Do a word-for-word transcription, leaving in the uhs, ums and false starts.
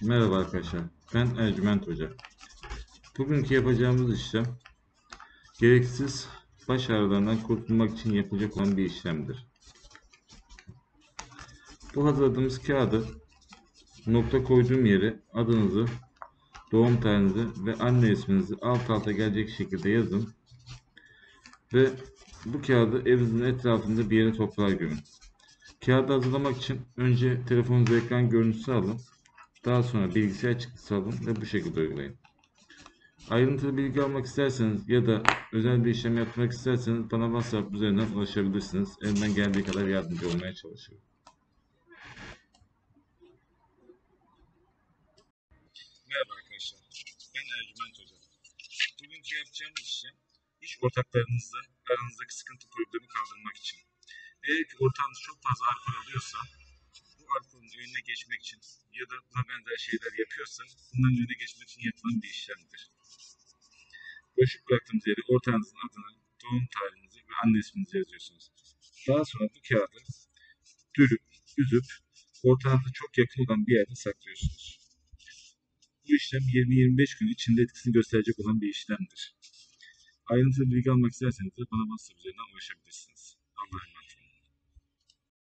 Merhaba arkadaşlar, ben Ercüment Hoca. Bugünkü yapacağımız işlem gereksiz baş ağrılarından kurtulmak için yapılacak olan bir işlemdir. Bu hazırladığımız kağıdı nokta koyduğum yere adınızı, doğum tarihinizi ve anne isminizi alt alta gelecek şekilde yazın ve bu kağıdı evinizin etrafında bir yere toprağa gömün. Kağıdı hazırlamak için önce telefonunuza ekran görüntüsü alın. Daha sonra bilgisayar çıktısı alın ve bu şekilde uygulayın. Ayrıntılı bilgi almak isterseniz ya da özel bir işlem yapmak isterseniz bana WhatsApp üzerinden ulaşabilirsiniz. Elimden geldiği kadar yardımcı olmaya çalışıyorum. Merhaba arkadaşlar, ben Ercüment Hoca. Bugünkü yapacağımız işlem iş ortaklarınızla aranızdaki sıkıntı problemi kaldırmak için. Eğer ki ortağınız çok fazla alkol alıyorsa, bu alkolün önüne geçmek için ya da buna benzer şeyler yapıyorsa, bunların önüne geçmek için yapılan bir işlemdir. Boşluk bıraktığınız yere ortağınızın adını, doğum tarihinizi ve anne isminizi yazıyorsunuz. Daha sonra bu kağıdı dürüp, üzüp, ortağınıza çok yakın olan bir yerde saklıyorsunuz. Bu işlem yirmi yirmi beş gün içinde etkisini gösterecek olan bir işlemdir. Ayrıntılı bilgi almak isterseniz de bana WhatsApp üzerinden ulaşabilirsiniz. Allah'a emanet.